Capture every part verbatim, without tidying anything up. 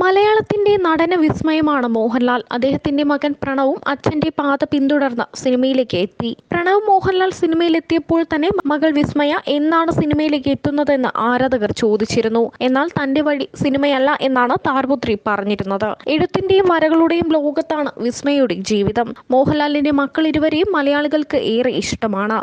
മലയാളത്തിൻ്റെ നടന വിസ്മയമാണ് മോഹൻലാൽ. അദ്ദേഹത്തിൻ്റെ മകൻ പ്രണവും അച്ഛൻ്റെ പാത പിന്തുടർന്ന് സിനിമയിലേക്ക് എത്തി. പ്രണവ് മോഹൻലാൽ സിനിമയിലെത്തിയപ്പോൾ തന്നെ മകൾ വിസ്മയ എന്നാണ് സിനിമയിലേക്ക് എത്തുന്നതെന്ന് ആരാധകർ ചോദിച്ചിരുന്നു. എന്നാൽ തൻ്റെ വഴി സിനിമയല്ല എന്നാണ് താരപുത്രി പറഞ്ഞിരുന്നത്. എഴുത്തിൻ്റെയും വരകളുടെയും ലോകത്താണ് വിസ്മയയുടെ ജീവിതം. മോഹൻലാലിൻ്റെ മക്കൾ ഇരുവരെയും മലയാളികൾക്ക് ഏറെ ഇഷ്ടമാണ്.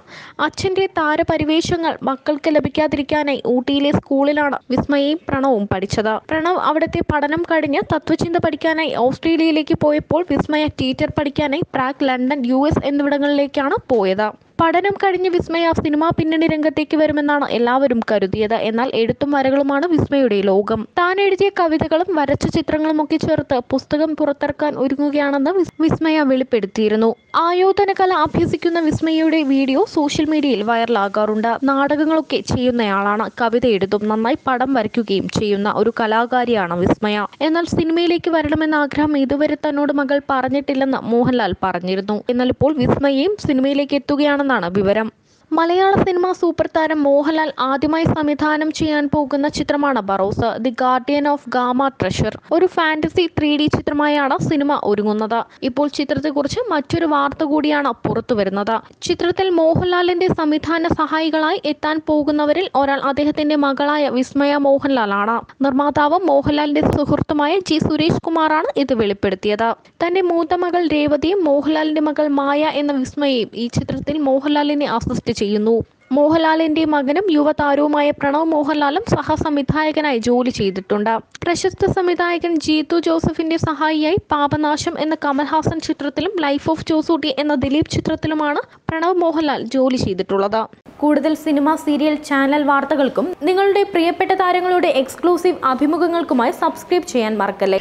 അച്ഛൻ്റെ താരപരിവേഷങ്ങൾ മക്കൾക്ക് ലഭിക്കാതിരിക്കാനായി ഊട്ടിയിലെ സ്കൂളിലാണ് വിസ്മയയും പ്രണവും പഠിച്ചത്. പ്രണവ് അവിടുത്തെ പഠനം കഴിഞ്ഞ് തത്വചിന്ത പഠിക്കാനായി ഓസ്ട്രേലിയയിലേക്ക് പോയപ്പോൾ വിസ്മയ ടീച്ചർ പഠിക്കാനായി പ്രാഗ്, ലണ്ടൻ, യു എസ് എന്നിവിടങ്ങളിലേക്കാണ് പോയത്. പഠനം കഴിഞ്ഞ് വിസ്മയ സിനിമാ പിന്നണി രംഗത്തേക്ക് വരുമെന്നാണ് എല്ലാവരും കരുതിയത്. എന്നാൽ എഴുത്തും വരകളുമാണ് വിസ്മയുടെ ലോകം. താൻ എഴുതിയ കവിതകളും വരച്ച ചിത്രങ്ങളുമൊക്കെ ചേർത്ത് പുസ്തകം പുറത്തിറക്കാൻ ഒരുങ്ങുകയാണെന്ന് വിസ്മയ വെളിപ്പെടുത്തിയിരുന്നു. ആയോധന കല അഭ്യസിക്കുന്ന വിസ്മയയുടെ വീഡിയോ സോഷ്യൽ മീഡിയയിൽ വൈറലാകാറുണ്ട്. നാടകങ്ങളൊക്കെ ചെയ്യുന്നയാളാണ്. കവിത എഴുതും, നന്നായി പടം വരയ്ക്കുകയും ചെയ്യുന്ന ഒരു കലാകാരിയാണ് വിസ്മയ. എന്നാൽ സിനിമയിലേക്ക് വരണമെന്ന ആഗ്രഹം ഇതുവരെ തന്നോട് മകൾ പറഞ്ഞിട്ടില്ലെന്ന് മോഹൻലാൽ പറഞ്ഞിരുന്നു. എന്നാൽ ഇപ്പോൾ വിസ്മയയും സിനിമയിലേക്ക് എത്തുകയാണെന്ന് വിവരം. മലയാള സിനിമാ സൂപ്പർ താരം മോഹൻലാൽ ആദ്യമായി സംവിധാനം ചെയ്യാൻ പോകുന്ന ചിത്രമാണ് Barroz, the guardian of Gama treasure. ഒരു ഫാന്റസി ത്രീ ഡി ചിത്രമായാണ് സിനിമ ഒരുങ്ങുന്നത്. ഇപ്പോൾ ചിത്രത്തെക്കുറിച്ച് മറ്റൊരു വാർത്ത കൂടിയാണ് പുറത്തുവരുന്നത്. ചിത്രത്തിൽ മോഹൻലാലിന്റെ സംവിധാന സഹായികളായി എത്താൻ പോകുന്നവരിൽ ഒരാൾ അദ്ദേഹത്തിന്റെ മകളായ വിസ്മയ മോഹൻലാലാണ്. നിർമ്മാതാവ് മോഹൻലാലിന്റെ സുഹൃത്തുമായ ജി സുരേഷ് കുമാറാണ് ഇത് വെളിപ്പെടുത്തിയത്. തന്റെ മൂത്ത മകൾ രേവതിയും മോഹൻലാലിന്റെ മകൾ മായ എന്ന വിസ്മയയും ഈ ചിത്രത്തിൽ മോഹൻലാലിനെ അസിസ്റ്റ് ചെയ്യുന്നു. മോഹൻലാലിന്റെ മകനും യുവതാരവുമായ പ്രണവ് മോഹൻലാലും സഹസംവിധായകനായി ജോലി ചെയ്തിട്ടുണ്ട്. പ്രശസ്ത സംവിധായകൻ ജീതു ജോസഫിന്റെ സഹായിയായി പാപനാശം എന്ന കമൽഹാസൻ ചിത്രത്തിലും ലൈഫ് ഓഫ് ജോസൂട്ടി എന്ന ദിലീപ് ചിത്രത്തിലുമാണ് പ്രണവ് മോഹൻലാൽ ജോലി ചെയ്തിട്ടുള്ളത്. കൂടുതൽ സിനിമ, സീരിയൽ, ചാനൽ വാർത്തകൾക്കും നിങ്ങളുടെ പ്രിയപ്പെട്ട താരങ്ങളുടെ എക്സ്ക്ലൂസീവ് അഭിമുഖങ്ങൾക്കുമായി സബ്സ്ക്രൈബ് ചെയ്യാൻ മറക്കല്ലേ.